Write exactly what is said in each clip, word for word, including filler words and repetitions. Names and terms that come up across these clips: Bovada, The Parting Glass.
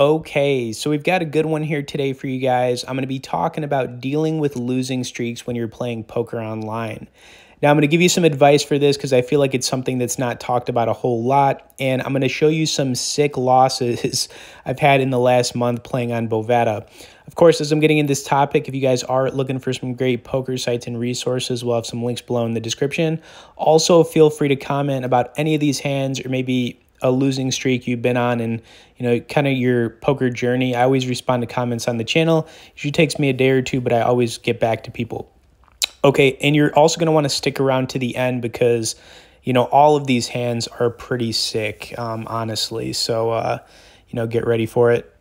Okay, so we've got a good one here today for you guys. I'm going to be talking about dealing with losing streaks when you're playing poker online. Now, I'm going to give you some advice for this because I feel like it's something that's not talked about a whole lot, and I'm going to show you some sick losses I've had in the last month playing on Bovada. Of course, as I'm getting into this topic, if you guys are looking for some great poker sites and resources, we'll have some links below in the description. Also, feel free to comment about any of these hands or maybe a losing streak you've been on and, you know, kind of your poker journey. I always respond to comments on the channel. It usually takes me a day or two, but I always get back to people. Okay, and you're also going to want to stick around to the end because, you know, all of these hands are pretty sick, um, honestly. So, uh, you know, get ready for it.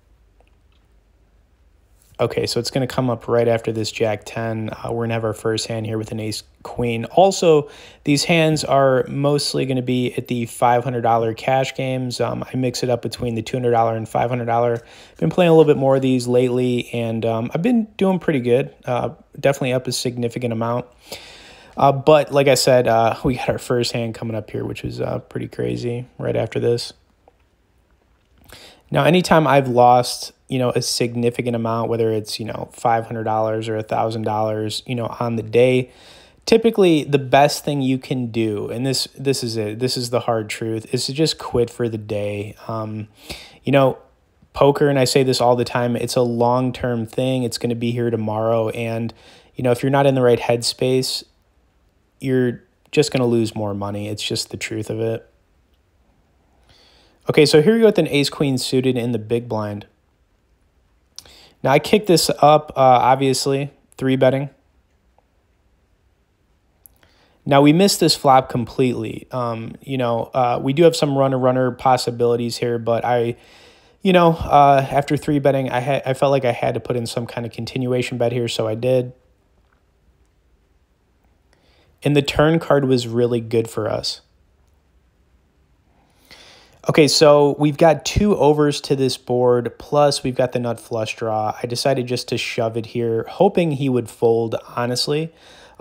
Okay, so it's going to come up right after this Jack ten. Uh, we're going to have our first hand here with an Ace-Queen. Also, these hands are mostly going to be at the five hundred dollar cash games. Um, I mix it up between the two hundred dollar and five hundred dollar. I've been playing a little bit more of these lately, and um, I've been doing pretty good. Uh, definitely up a significant amount. Uh, but like I said, uh, we got our first hand coming up here, which was uh, pretty crazy right after this. Now, anytime I've lost, you know, a significant amount, whether it's, you know, five hundred dollars or one thousand dollars, you know, on the day, typically the best thing you can do, and this this is it, this is the hard truth, is to just quit for the day. Um, you know, poker, and I say this all the time, it's a long-term thing. It's going to be here tomorrow. And, you know, if you're not in the right headspace, you're just going to lose more money. It's just the truth of it. Okay, so here we go with an ace-queen suited in the big blind. Now, I kicked this up, uh, obviously, three betting. Now, we missed this flop completely. Um, you know, uh, we do have some runner-runner possibilities here, but I, you know, uh, after three betting, I, had, I felt like I had to put in some kind of continuation bet here, so I did. And the turn card was really good for us. Okay, so we've got two overs to this board, plus we've got the nut flush draw. I decided just to shove it here, hoping he would fold, honestly.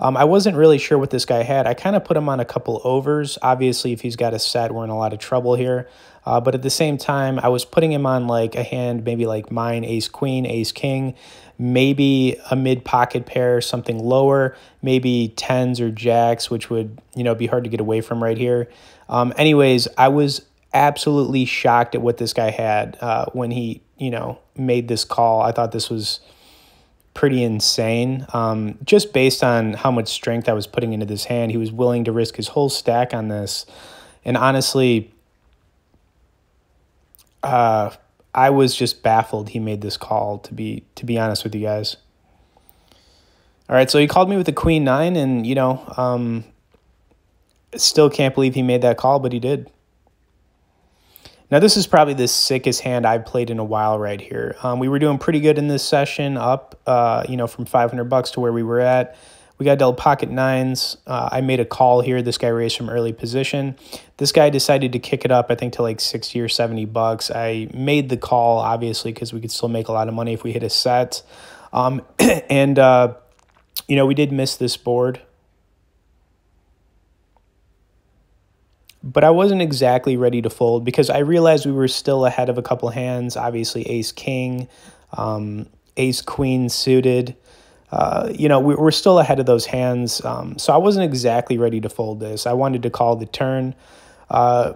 Um, I wasn't really sure what this guy had. I kind of put him on a couple overs. Obviously, if he's got a set, we're in a lot of trouble here. Uh, but at the same time, I was putting him on like a hand, maybe like mine, ace-queen, ace-king, maybe a mid-pocket pair, something lower, maybe tens or jacks, which would, you know, be hard to get away from right here. Um, anyways, I was absolutely shocked at what this guy had uh, when he, you know, made this call. I thought this was pretty insane. Um, just based on how much strength I was putting into this hand, he was willing to risk his whole stack on this. And honestly, uh, I was just baffled he made this call, to be, to be honest with you guys. All right, so he called me with the queen nine, and, you know, um, still can't believe he made that call, but he did. Now, this is probably the sickest hand I've played in a while right here. Um, we were doing pretty good in this session, up, uh, you know, from five hundred bucks to where we were at. We got dealt pocket nines. Uh, I made a call here. This guy raised from early position. This guy decided to kick it up, I think, to like sixty or seventy bucks. I made the call, obviously, because we could still make a lot of money if we hit a set. Um, and, uh, you know, we did miss this board. But I wasn't exactly ready to fold because I realized we were still ahead of a couple hands, obviously ace-king, um, ace-queen suited. Uh, you know, we were still ahead of those hands, um, so I wasn't exactly ready to fold this. I wanted to call the turn. Uh,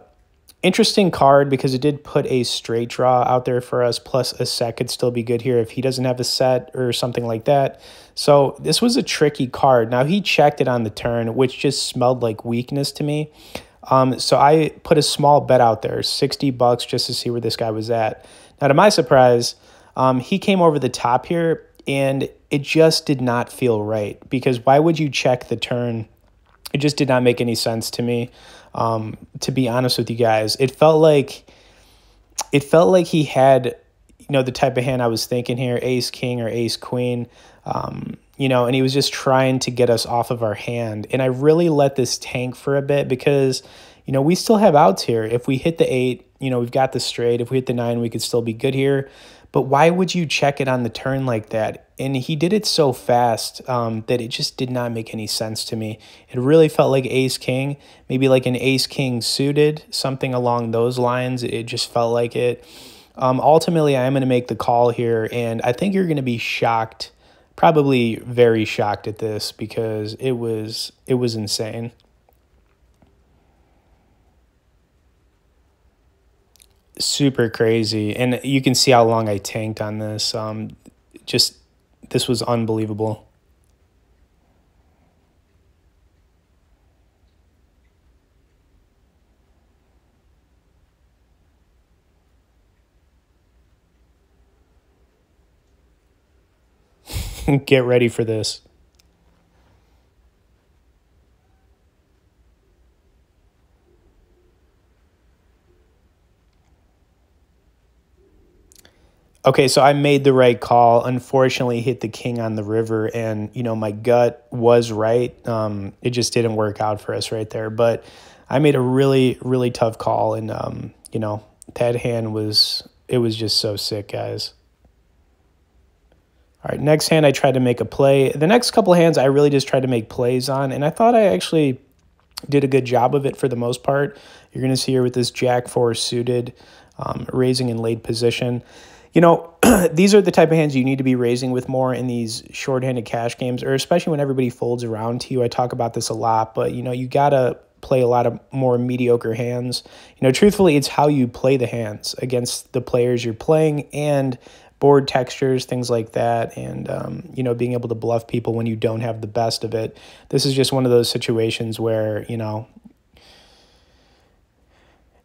interesting card because it did put a straight draw out there for us, plus a set could still be good here if he doesn't have a set or something like that. So this was a tricky card. Now, he checked it on the turn, which just smelled like weakness to me. Um, so I put a small bet out there, sixty bucks, just to see where this guy was at. Now, to my surprise, um, he came over the top here, and it just did not feel right because why would you check the turn? It just did not make any sense to me, um, to be honest with you guys. It felt like it felt like he had, you know, the type of hand I was thinking here, ace-king or ace-queen, um, you know, and he was just trying to get us off of our hand. And I really let this tank for a bit because, you know, we still have outs here. If we hit the eight, you know, we've got the straight. If we hit the nine, we could still be good here. But why would you check it on the turn like that? And he did it so fast um, that it just did not make any sense to me. It really felt like ace-king, maybe like an ace-king suited, something along those lines. It just felt like it. Um, ultimately, I am going to make the call here, and I think you're going to be shocked, probably very shocked at this, because it was it was insane. Super crazy, and you can see how long I tanked on this. Um, just this was unbelievable. Get ready for this. Okay, so I made the right call. Unfortunately, hit the king on the river, and, you know, my gut was right. Um, it just didn't work out for us right there. But I made a really, really tough call, and, um, you know, that hand was, it was just so sick, guys. All right, next hand I tried to make a play. The next couple of hands I really just tried to make plays on, and I thought I actually did a good job of it for the most part. You're going to see here with this jack four suited, um, raising in laid position. You know, these are the type of hands you need to be raising with more in these shorthanded cash games, or especially when everybody folds around to you. I talk about this a lot, but, you know, you got to play a lot of more mediocre hands. You know, truthfully, it's how you play the hands against the players you're playing and board textures, things like that, and, um, you know, being able to bluff people when you don't have the best of it. This is just one of those situations where, you know,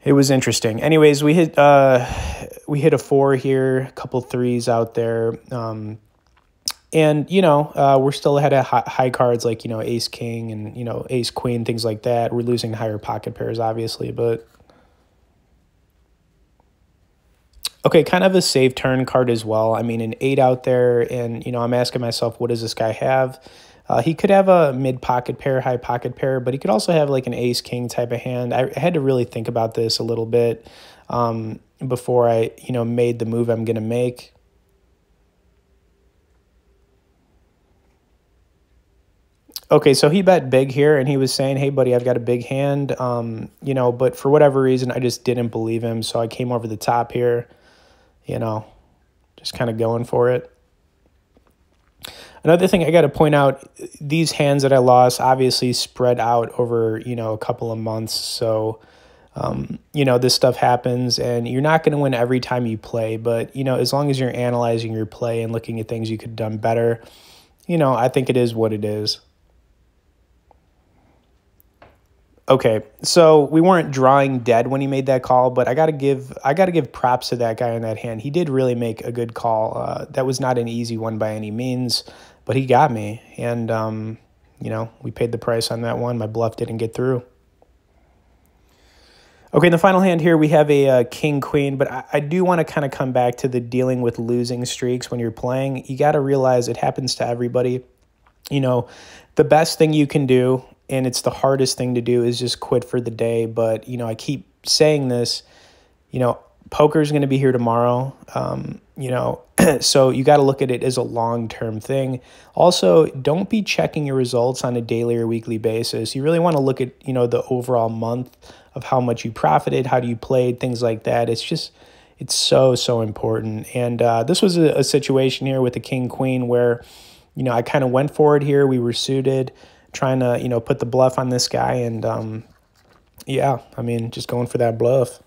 it was interesting. Anyways, we hit uh, we hit a four here, a couple threes out there, um, and, you know, uh, we're still ahead of high cards like, you know, ace king and, you know, ace queen, things like that. We're losing higher pocket pairs, obviously, but... Okay, kind of a save turn card as well. I mean, an eight out there, and, you know, I'm asking myself, what does this guy have? Uh, he could have a mid-pocket pair, high pocket pair, but he could also have, like, an ace-king type of hand. I had to really think about this a little bit um, before I, you know, made the move I'm going to make. Okay, so he bet big here, and he was saying, hey, buddy, I've got a big hand, um, you know, but for whatever reason, I just didn't believe him, so I came over the top here. You know, just kind of going for it. Another thing I got to point out, these hands that I lost obviously spread out over, you know, a couple of months. So, um, you know, this stuff happens, and you're not going to win every time you play. But, you know, as long as you're analyzing your play and looking at things you could have done better, you know, I think it is what it is. Okay, so we weren't drawing dead when he made that call, but I gotta give I gotta give props to that guy on that hand. He did really make a good call. Uh, that was not an easy one by any means, but he got me, and um, you know, we paid the price on that one. My bluff didn't get through. Okay, in the final hand here, we have a uh, king-queen, but I, I do want to kind of come back to the dealing with losing streaks when you're playing. You gotta realize it happens to everybody. You know, the best thing you can do, and it's the hardest thing to do, is just quit for the day. But, you know, I keep saying this, you know, poker's going to be here tomorrow, um, you know, so you got to look at it as a long-term thing. Also, don't be checking your results on a daily or weekly basis. You really want to look at, you know, the overall month of how much you profited, how you played, things like that. It's just, it's so, so important. And uh, this was a, a situation here with the king-queen where, you know, I kind of went for it here. We were suited, trying to, you know, put the bluff on this guy, and um yeah, I mean, just going for that bluff.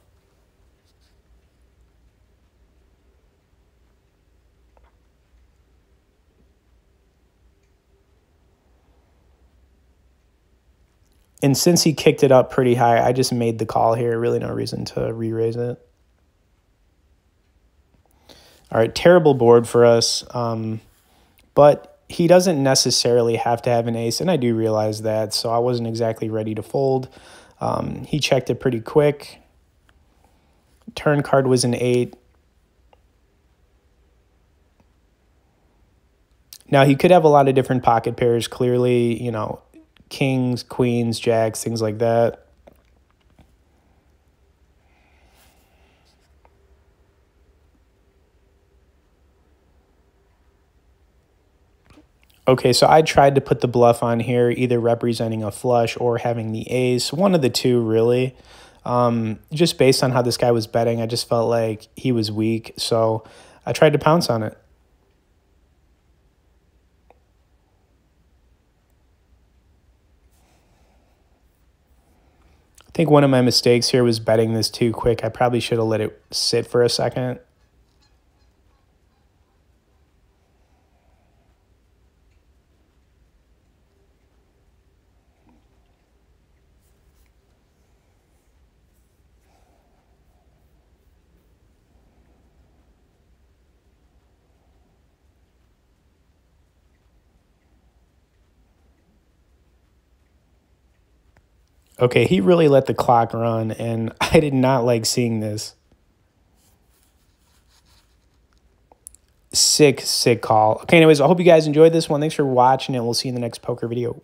And since he kicked it up pretty high, I just made the call here. Really no reason to re-raise it. All right, terrible board for us, um but he doesn't necessarily have to have an ace, and I do realize that, so I wasn't exactly ready to fold. Um, he checked it pretty quick. Turn card was an eight. Now, he could have a lot of different pocket pairs, clearly, you know, kings, queens, jacks, things like that. Okay, so I tried to put the bluff on here, either representing a flush or having the ace, one of the two, really. Um, just based on how this guy was betting, I just felt like he was weak, so I tried to pounce on it. I think one of my mistakes here was betting this too quick. I probably should have let it sit for a second. Okay, he really let the clock run, and I did not like seeing this. Sick, sick call. Okay, anyways, I hope you guys enjoyed this one. Thanks for watching, and we'll see you in the next poker video.